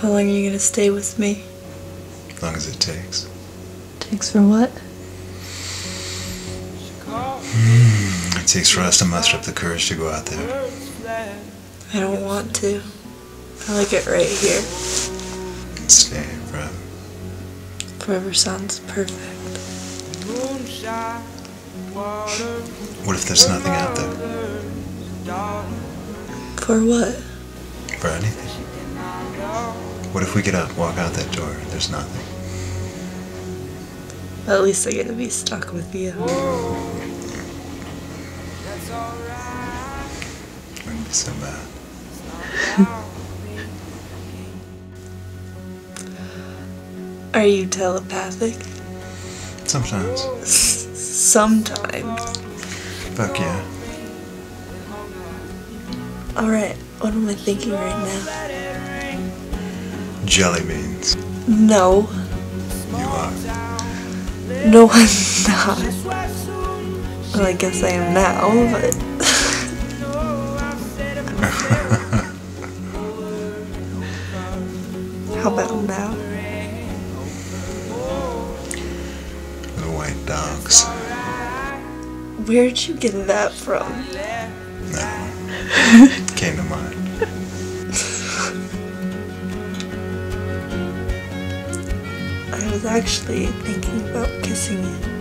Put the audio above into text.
How long are you gonna stay with me? As long as it takes. Takes for what? It takes for us to muster up the courage to go out there. I don't want to. I like it right here. Stay forever. Forever sounds perfect. What if there's nothing out there? For what? For anything. What if we get up, walk out that door, and there's nothing? At least I get to be stuck with you. It wouldn't be so bad. Are you telepathic? Sometimes. Sometimes? Fuck yeah. Alright, what am I thinking right now? Jelly beans. No. You are. No, I'm not. Well, I guess I am now, but... How about now? The white dogs. Where'd you get that from? No. Came to mind. I was actually thinking about kissing you.